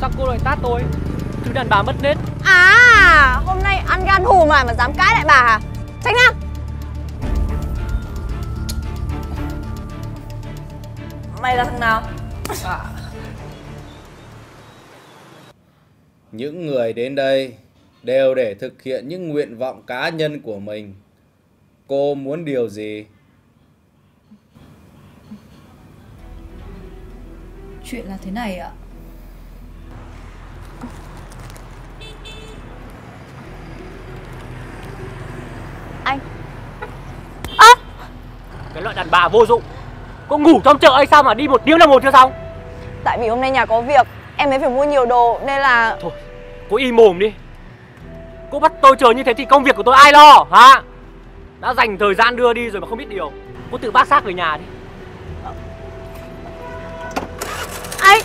Sao cô lại tát tôi? Thứ đàn bà mất nết. À, hôm nay ăn gan hùm mà dám cãi lại bà à? Tránh ra. Mày là thằng nào? À. Những người đến đây đều để thực hiện những nguyện vọng cá nhân của mình. Cô muốn điều gì? Chuyện là thế này ạ. Anh à! Cái loại đàn bà vô dụng, cô ngủ trong chợ hay sao mà đi một tiếng đồng hồ chưa xong? Tại vì hôm nay nhà có việc, em ấy phải mua nhiều đồ nên là... Thôi, cô im mồm đi. Cô bắt tôi chờ như thế thì công việc của tôi ai lo hả? Đã dành thời gian đưa đi rồi mà không biết điều. Cô tự bác xác về nhà đi. Anh!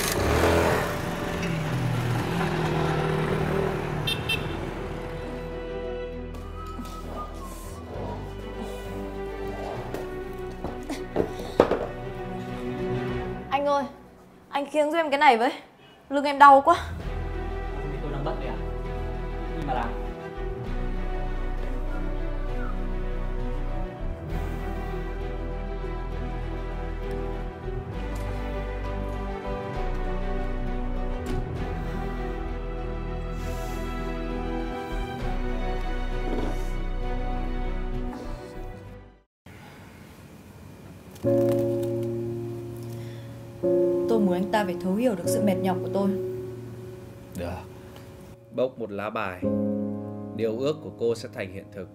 Anh ơi! Anh khiêng giúp em cái này với. Lưng em đau quá. Không biết tôi đang bận đấy à? Nhưng mà làm. Tôi muốn anh ta phải thấu hiểu được sự mệt nhọc của tôi. Được. Bốc một lá bài, điều ước của cô sẽ thành hiện thực.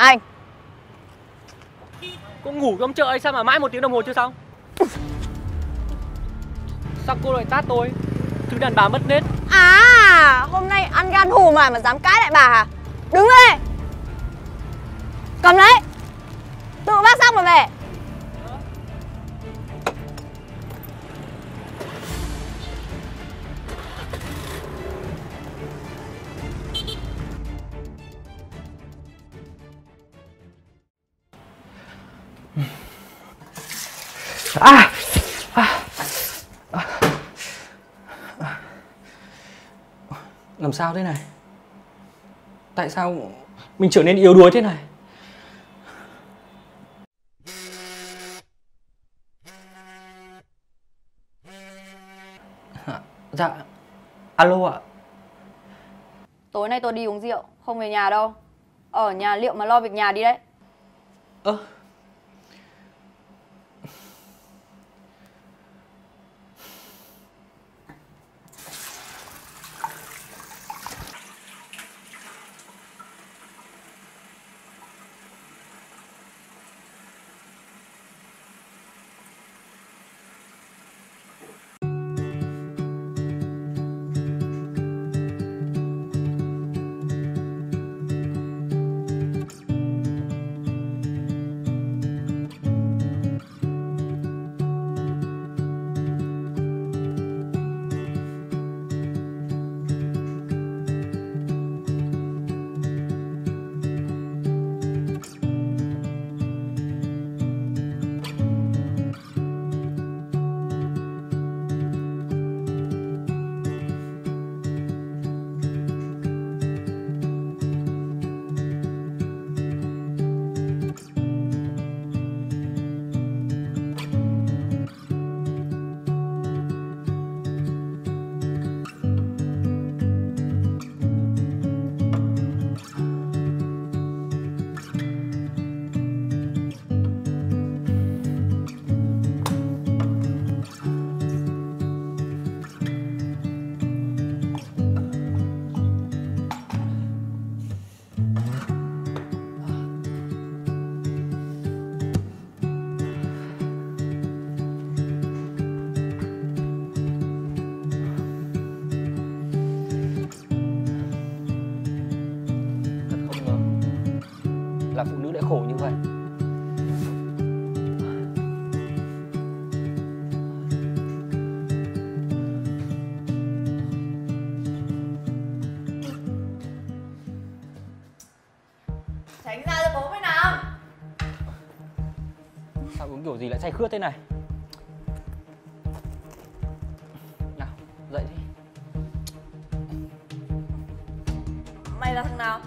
Anh! Cô ngủ trong chợ hay sao mà mãi một tiếng đồng hồ chưa xong? Sao cô lại tát tôi? Thứ đàn bà mất nết. À, hôm nay ăn gan hùm mà dám cãi lại bà à? Đứng lên! Cầm lấy! Tự bác xong rồi về. À, à, à, à. Làm sao thế này? Tại sao mình trở nên yếu đuối thế này? À, dạ. Alo ạ. Tối nay tôi đi uống rượu, không về nhà đâu. Ở nhà liệu mà lo việc nhà đi đấy. Ơ à. là phụ nữ lại khổ như vậy. Tránh ra cho bố mới nào. Sao uống kiểu gì lại say khướt thế này? Nào, dậy đi. Mày là thằng nào?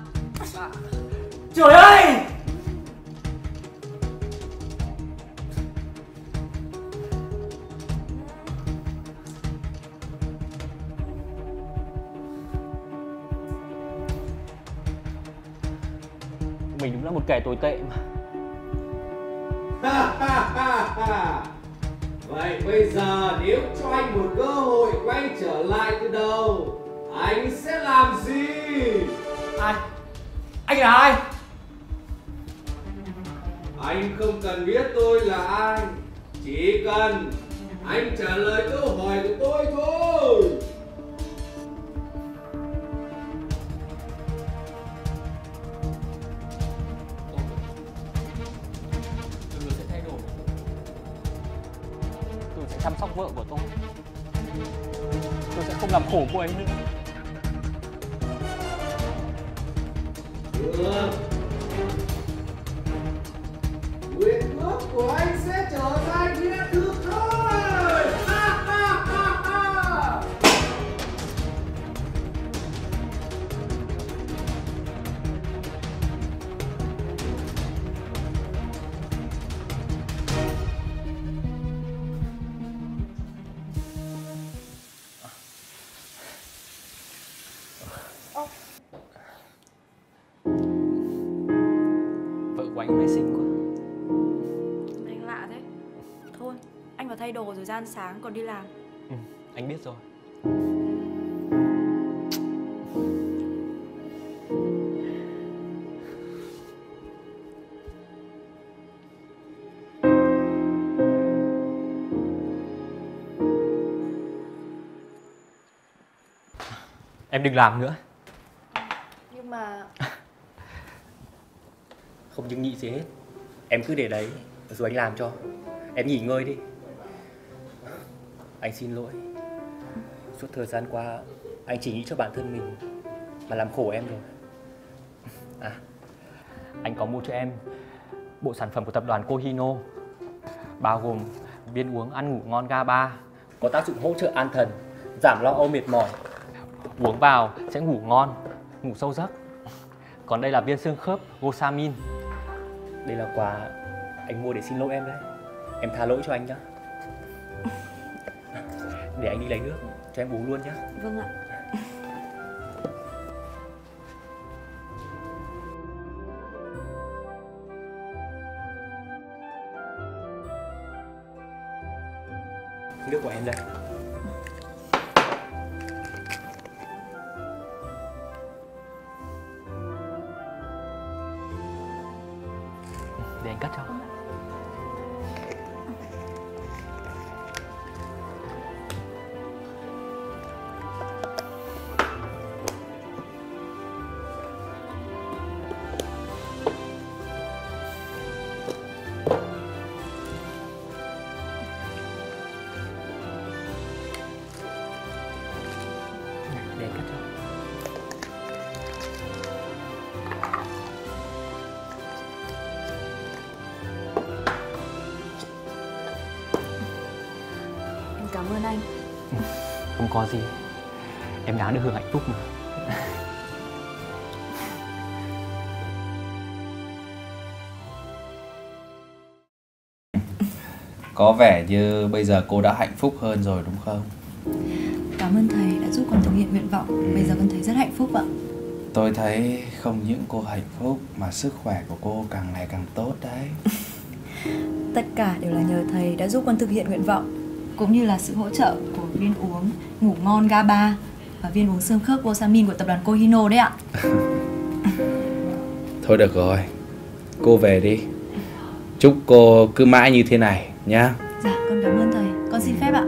À. Trời ơi! Mình đúng là một kẻ tồi tệ mà. Vậy bây giờ nếu cho anh một cơ hội quay trở lại từ đầu, anh sẽ làm gì? Ai? Anh là ai? Anh không cần biết tôi là ai, chỉ cần anh trả lời câu hỏi của tôi thôi. Tôi sẽ thay đổi. Tôi sẽ chăm sóc vợ của tôi. Tôi sẽ không làm khổ cô ấy nữa. Nguyện ước của anh sẽ trở thành hiện thực thôi. Anh mới xinh quá. Anh lạ thế. Thôi, anh vào thay đồ rồi ra ăn sáng còn đi làm. Ừ, anh biết rồi. Em đừng làm nữa. Nhưng mà... Không những nghĩ gì hết. Em cứ để đấy, rồi anh làm cho. Em nghỉ ngơi đi. Anh xin lỗi. Suốt thời gian qua, anh chỉ nghĩ cho bản thân mình mà làm khổ em rồi. À, anh có mua cho em bộ sản phẩm của tập đoàn Kohino, bao gồm viên uống ăn ngủ ngon GABA, có tác dụng hỗ trợ an thần, giảm lo âu mệt mỏi. Uống vào sẽ ngủ ngon, ngủ sâu giấc. Còn đây là viên xương khớp Goshamin. Đây là quà anh mua để xin lỗi em đấy. Em tha lỗi cho anh nhá. Để anh đi lấy nước cho em uống luôn nhá. Vâng ạ. Nước của em đây. Để anh cắt cho. Cảm ơn anh. Không có gì. Em đáng được hưởng hạnh phúc mà. Có vẻ như bây giờ cô đã hạnh phúc hơn rồi đúng không? Cảm ơn thầy đã giúp con thực hiện nguyện vọng. Bây giờ con thấy rất hạnh phúc ạ. Tôi thấy không những cô hạnh phúc mà sức khỏe của cô càng ngày càng tốt đấy. Tất cả đều là nhờ thầy đã giúp con thực hiện nguyện vọng, cũng như là sự hỗ trợ của viên uống ngủ ngon GABA và viên uống xương khớp vossamin của tập đoàn Kohino đấy ạ. Thôi được rồi, cô về đi. Chúc cô cứ mãi như thế này nhá. Dạ, con cảm ơn thầy. Con xin phép ạ.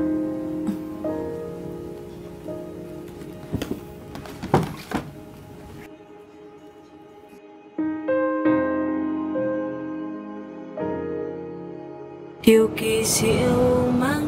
điều kỳ diệu mang